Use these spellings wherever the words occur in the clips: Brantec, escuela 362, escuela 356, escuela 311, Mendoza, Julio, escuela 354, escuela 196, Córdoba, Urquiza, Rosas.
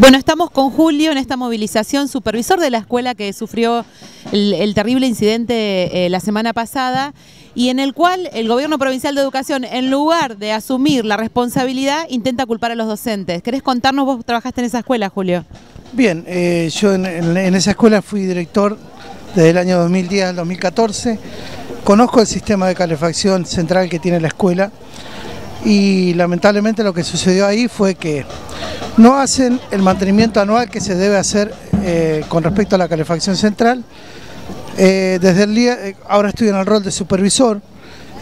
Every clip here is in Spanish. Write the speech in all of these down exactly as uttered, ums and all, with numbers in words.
Bueno, estamos con Julio en esta movilización, supervisor de la escuela que sufrió el, el terrible incidente eh, la semana pasada y en el cual el Gobierno Provincial de Educación, en lugar de asumir la responsabilidad, intenta culpar a los docentes. ¿Querés contarnos? Vos trabajaste en esa escuela, Julio. Bien, eh, yo en, en esa escuela fui director desde el año dos mil diez al dos mil catorce. Conozco el sistema de calefacción central que tiene la escuela y lamentablemente lo que sucedió ahí fue que no hacen el mantenimiento anual que se debe hacer eh, con respecto a la calefacción central. Eh, desde el día, eh, ahora estoy en el rol de supervisor,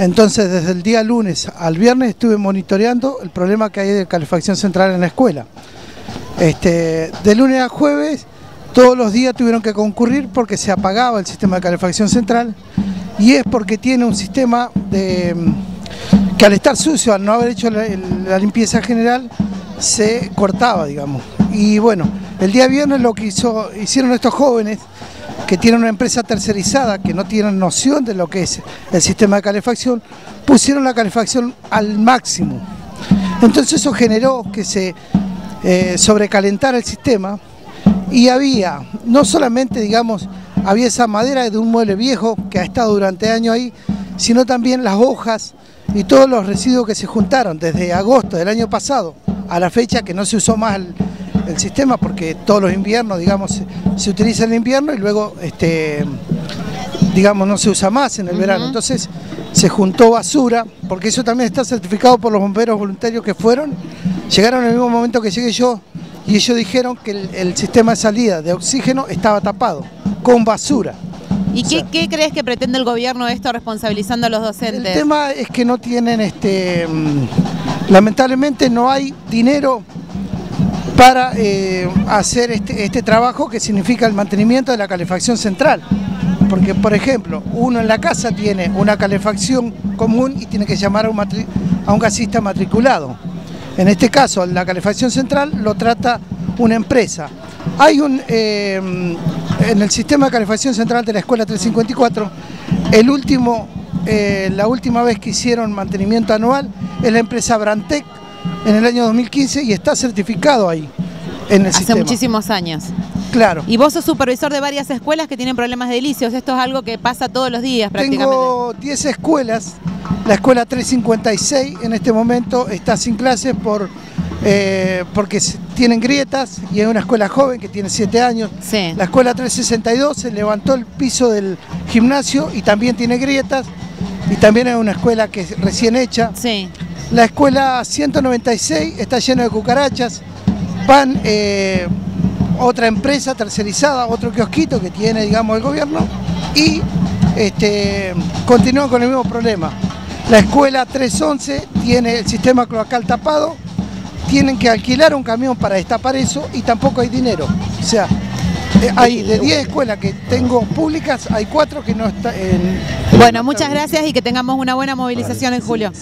entonces desde el día lunes al viernes estuve monitoreando el problema que hay de calefacción central en la escuela. Este, de lunes a jueves todos los días tuvieron que concurrir porque se apagaba el sistema de calefacción central y es porque tiene un sistema de, que al estar sucio, al no haber hecho la, la limpieza general, se cortaba, digamos. Y bueno, el día viernes lo que hizo, hicieron estos jóvenes que tienen una empresa tercerizada, que no tienen noción de lo que es el sistema de calefacción, pusieron la calefacción al máximo. Entonces eso generó que se eh, sobrecalentara el sistema y había, no solamente, digamos, había esa madera de un mueble viejo que ha estado durante años ahí, sino también las hojas y todos los residuos que se juntaron desde agosto del año pasado a la fecha que no se usó más el, el sistema porque todos los inviernos, digamos, se, se utiliza en el invierno y luego, este, digamos, no se usa más en el verano. Entonces se juntó basura, porque eso también está certificado por los bomberos voluntarios que fueron, llegaron en el mismo momento que llegué yo y ellos dijeron que el, el sistema de salida de oxígeno estaba tapado con basura. ¿Y qué, qué crees que pretende el gobierno esto responsabilizando a los docentes? El tema es que no tienen, este, lamentablemente no hay dinero para eh, hacer este, este trabajo que significa el mantenimiento de la calefacción central. Porque, por ejemplo, uno en la casa tiene una calefacción común y tiene que llamar a un, matri a un gasista matriculado. En este caso, la calefacción central lo trata una empresa. Hay un... Eh, en el sistema de calefacción central de la escuela trescientos cincuenta y cuatro, el último, eh, la última vez que hicieron mantenimiento anual es la empresa Brantec en el año dos mil quince y está certificado ahí en el sistema. Hace muchísimos años. Claro. Y vos sos supervisor de varias escuelas que tienen problemas de licios, esto es algo que pasa todos los días prácticamente. Tengo diez escuelas, la escuela trescientos cincuenta y seis en este momento está sin clases por... Eh, porque tienen grietas y es una escuela joven que tiene siete años. Sí. La escuela trescientos sesenta y dos se levantó el piso del gimnasio y también tiene grietas y también es una escuela que es recién hecha. Sí. La escuela ciento noventa y seis está llena de cucarachas, van eh, otra empresa tercerizada, otro kiosquito que tiene, digamos, el gobierno y este, continúan con el mismo problema. La escuela trescientos once tiene el sistema cloacal tapado. Tienen que alquilar un camión para destapar eso y tampoco hay dinero. O sea, hay de diez escuelas que tengo públicas, hay cuatro que no están en... Bueno, muchas gracias y que tengamos una buena movilización en julio.